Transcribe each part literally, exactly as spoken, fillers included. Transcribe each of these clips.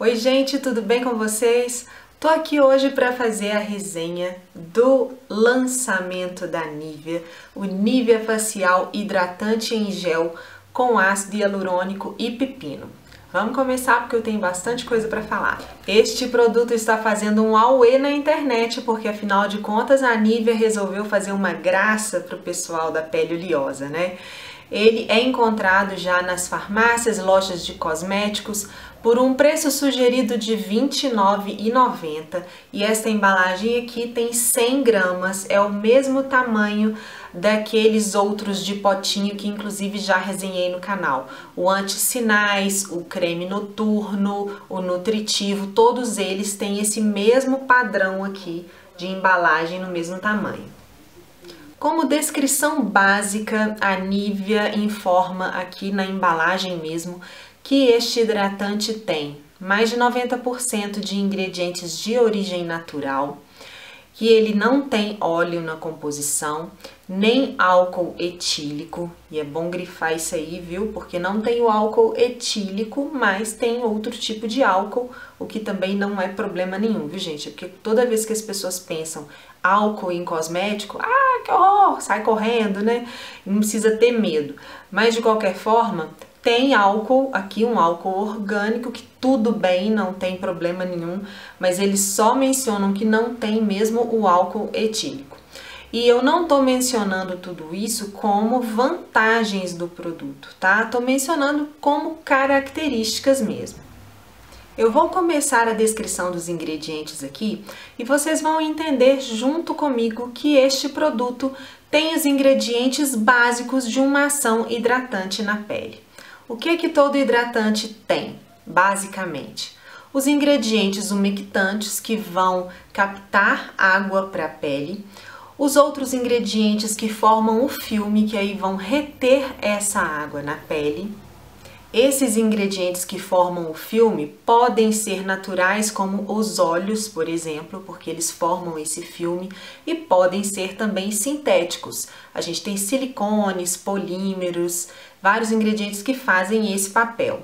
Oi gente, tudo bem com vocês? Tô aqui hoje para fazer a resenha do lançamento da Nivea, o Nivea facial hidratante em gel com ácido hialurônico e pepino. Vamos começar porque eu tenho bastante coisa para falar. Este produto está fazendo um auê na internet, porque afinal de contas a Nivea resolveu fazer uma graça pro pessoal da pele oleosa, né? Ele é encontrado já nas farmácias, lojas de cosméticos, por um preço sugerido de vinte e nove reais e noventa centavos. E esta embalagem aqui tem cem gramas, é o mesmo tamanho daqueles outros de potinho que inclusive já resenhei no canal. O anti-sinais, o creme noturno, o nutritivo, todos eles têm esse mesmo padrão aqui de embalagem no mesmo tamanho. Como descrição básica, a Nivea informa aqui na embalagem mesmo que este hidratante tem mais de noventa por cento de ingredientes de origem natural, que ele não tem óleo na composição, nem álcool etílico, e é bom grifar isso aí, viu? Porque não tem o álcool etílico, mas tem outro tipo de álcool, o que também não é problema nenhum, viu gente? Porque toda vez que as pessoas pensam álcool em cosmético, ah, que horror, sai correndo, né? Não precisa ter medo. Mas de qualquer forma, tem álcool aqui, um álcool orgânico, que tudo bem, não tem problema nenhum, mas eles só mencionam que não tem mesmo o álcool etílico. E eu não tô mencionando tudo isso como vantagens do produto, tá? Tô mencionando como características mesmo. Eu vou começar a descrição dos ingredientes aqui e vocês vão entender junto comigo que este produto tem os ingredientes básicos de uma ação hidratante na pele. O que é que todo hidratante tem, basicamente? Os ingredientes umectantes que vão captar água para a pele, os outros ingredientes que formam o filme, que aí vão reter essa água na pele. Esses ingredientes que formam o filme podem ser naturais, como os óleos, por exemplo, porque eles formam esse filme, e podem ser também sintéticos. A gente tem silicones, polímeros, vários ingredientes que fazem esse papel.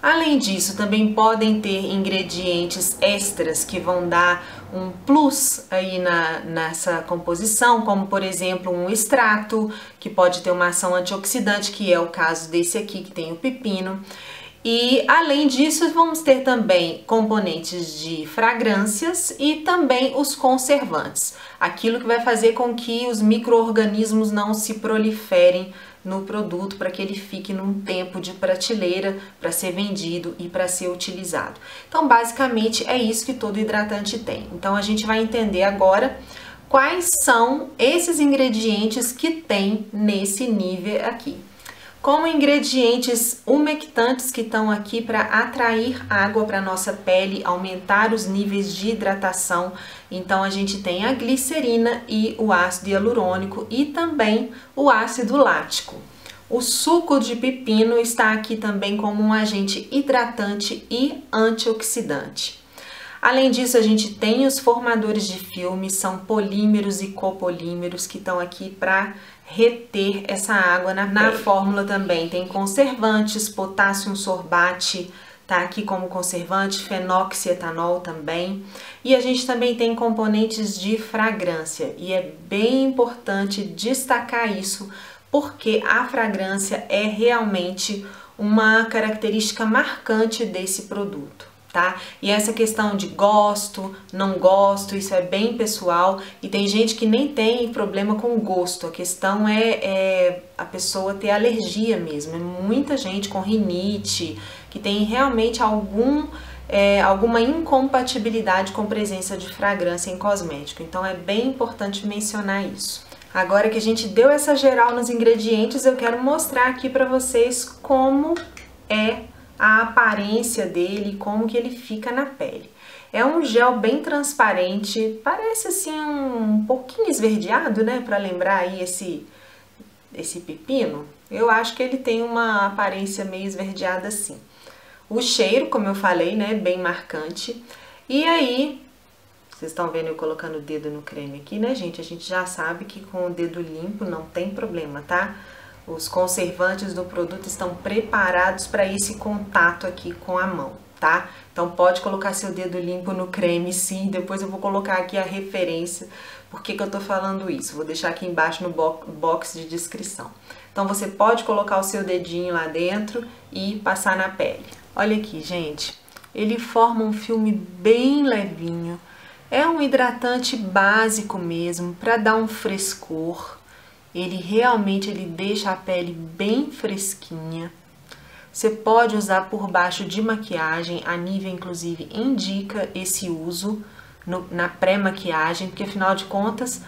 Além disso, também podem ter ingredientes extras que vão dar um plus aí na, nessa composição, como por exemplo um extrato, que pode ter uma ação antioxidante, que é o caso desse aqui que tem o pepino. E além disso, vamos ter também componentes de fragrâncias e também os conservantes, aquilo que vai fazer com que os micro-organismos não se proliferem no produto, para que ele fique num tempo de prateleira para ser vendido e para ser utilizado. Então, basicamente, é isso que todo hidratante tem. Então, a gente vai entender agora quais são esses ingredientes que tem nesse Nivea aqui. Como ingredientes umectantes que estão aqui para atrair água para a nossa pele, aumentar os níveis de hidratação. Então a gente tem a glicerina e o ácido hialurônico e também o ácido lático. O suco de pepino está aqui também como um agente hidratante e antioxidante. Além disso, a gente tem os formadores de filme, são polímeros e copolímeros que estão aqui para reter essa água na, na fórmula. Também tem conservantes, potássio sorbate, tá aqui como conservante, fenoxietanol também. E a gente também tem componentes de fragrância, e é bem importante destacar isso, porque a fragrância é realmente uma característica marcante desse produto. Tá? E essa questão de gosto, não gosto, isso é bem pessoal, e tem gente que nem tem problema com gosto, a questão é, é a pessoa ter alergia mesmo. É muita gente com rinite, que tem realmente algum, é, alguma incompatibilidade com presença de fragrância em cosmético, então é bem importante mencionar isso. Agora que a gente deu essa geral nos ingredientes, eu quero mostrar aqui pra vocês como é a aparência dele, como que ele fica na pele. É um gel bem transparente, parece assim um pouquinho esverdeado, né, para lembrar aí esse esse pepino. Eu acho que ele tem uma aparência meio esverdeada assim. O cheiro, como eu falei, né, bem marcante. E aí, vocês estão vendo eu colocando o dedo no creme aqui, né, gente? A gente já sabe que com o dedo limpo não tem problema, tá? Os conservantes do produto estão preparados para esse contato aqui com a mão, tá? Então pode colocar seu dedo limpo no creme, sim. Depois eu vou colocar aqui a referência, por que que eu tô falando isso. Vou deixar aqui embaixo no box de descrição. Então você pode colocar o seu dedinho lá dentro e passar na pele. Olha aqui, gente. Ele forma um filme bem levinho. É um hidratante básico mesmo, para dar um frescor. Ele realmente ele deixa a pele bem fresquinha. Você pode usar por baixo de maquiagem, a Nivea inclusive indica esse uso no, na pré-maquiagem, porque afinal de contas,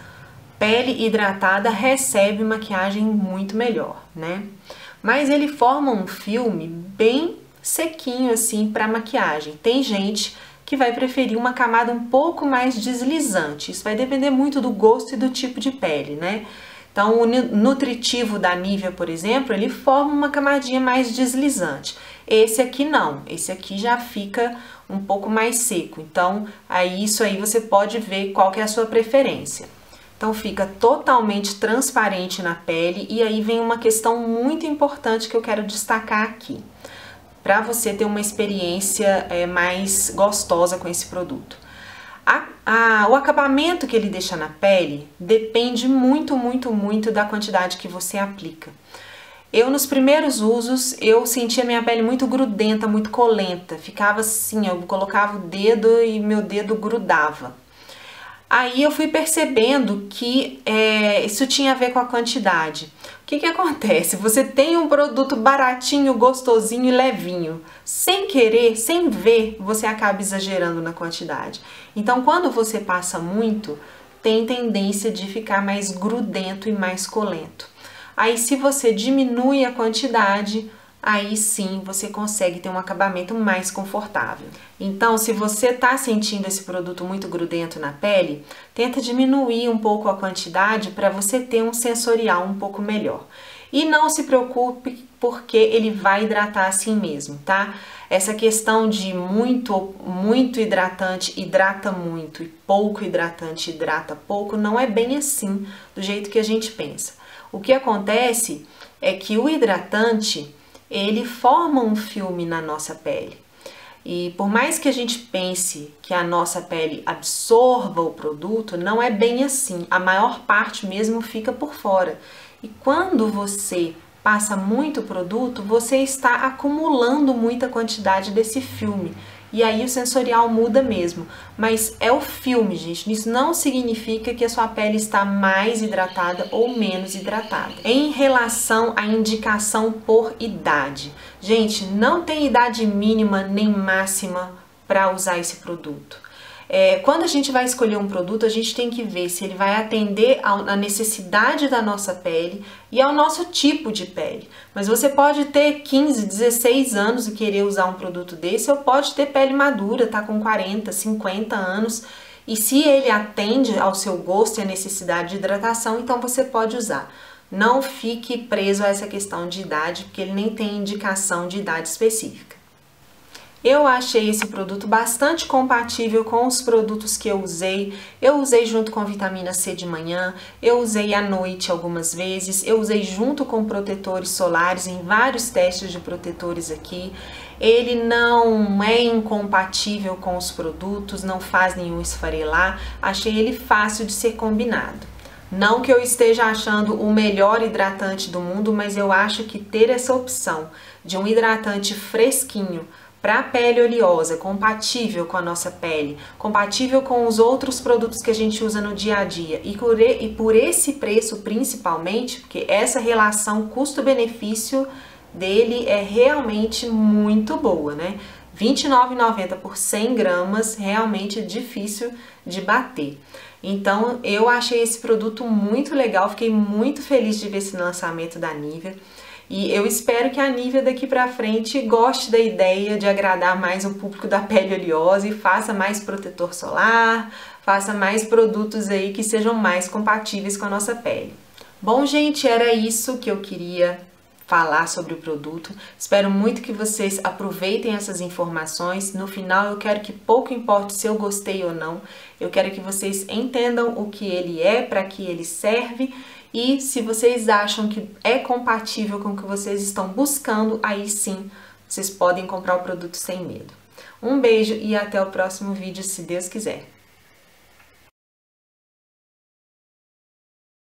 pele hidratada recebe maquiagem muito melhor, né? Mas ele forma um filme bem sequinho assim para maquiagem. Tem gente que vai preferir uma camada um pouco mais deslizante, isso vai depender muito do gosto e do tipo de pele, né? Então, o nutritivo da Nivea, por exemplo, ele forma uma camadinha mais deslizante. Esse aqui não, esse aqui já fica um pouco mais seco. Então, aí isso aí você pode ver qual que é a sua preferência. Então, fica totalmente transparente na pele e aí vem uma questão muito importante que eu quero destacar aqui, para você ter uma experiência é, mais gostosa com esse produto. A, a, o acabamento que ele deixa na pele depende muito, muito, muito da quantidade que você aplica. Eu, nos primeiros usos, eu sentia minha pele muito grudenta, muito colenta. Ficava assim, eu colocava o dedo e meu dedo grudava. Aí eu fui percebendo que é, isso tinha a ver com a quantidade. O que que acontece? Você tem um produto baratinho, gostosinho e levinho. Sem querer, sem ver, você acaba exagerando na quantidade. Então, quando você passa muito, tem tendência de ficar mais grudento e mais colento. Aí, se você diminui a quantidade, aí sim você consegue ter um acabamento mais confortável. Então, se você tá sentindo esse produto muito grudento na pele, tenta diminuir um pouco a quantidade para você ter um sensorial um pouco melhor. E não se preocupe, porque ele vai hidratar assim mesmo, tá? Essa questão de muito, muito hidratante hidrata muito e pouco hidratante hidrata pouco não é bem assim, do jeito que a gente pensa. O que acontece é que o hidratante, ele forma um filme na nossa pele. E por mais que a gente pense que a nossa pele absorva o produto, não é bem assim. A maior parte mesmo fica por fora. E quando você passa muito produto, você está acumulando muita quantidade desse filme. E aí o sensorial muda mesmo. Mas é o filme, gente. Isso não significa que a sua pele está mais hidratada ou menos hidratada. Em relação à indicação por idade. Gente, não tem idade mínima nem máxima para usar esse produto. É, quando a gente vai escolher um produto, a gente tem que ver se ele vai atender à necessidade da nossa pele e ao nosso tipo de pele. Mas você pode ter quinze, dezesseis anos e querer usar um produto desse, ou pode ter pele madura, tá com quarenta, cinquenta anos, e se ele atende ao seu gosto e à necessidade de hidratação, então você pode usar. Não fique preso a essa questão de idade, porque ele nem tem indicação de idade específica. Eu achei esse produto bastante compatível com os produtos que eu usei. Eu usei junto com vitamina C de manhã, eu usei à noite algumas vezes, eu usei junto com protetores solares em vários testes de protetores aqui. Ele não é incompatível com os produtos, não faz nenhum esfarelar, achei ele fácil de ser combinado. Não que eu esteja achando o melhor hidratante do mundo, mas eu acho que ter essa opção de um hidratante fresquinho, para a pele oleosa, compatível com a nossa pele, compatível com os outros produtos que a gente usa no dia a dia e por, e, e por esse preço principalmente, porque essa relação custo-benefício dele é realmente muito boa, né? vinte e nove reais e noventa centavos por cem gramas, realmente difícil de bater. Então, eu achei esse produto muito legal, fiquei muito feliz de ver esse lançamento da Nivea. E eu espero que a Nivea daqui pra frente goste da ideia de agradar mais o público da pele oleosa e faça mais protetor solar, faça mais produtos aí que sejam mais compatíveis com a nossa pele. Bom, gente, era isso que eu queria falar sobre o produto. Espero muito que vocês aproveitem essas informações. No final, eu quero que pouco importe se eu gostei ou não, eu quero que vocês entendam o que ele é, para que ele serve E se vocês acham que é compatível com o que vocês estão buscando, aí sim, vocês podem comprar o produto sem medo. Um beijo e até o próximo vídeo, se Deus quiser.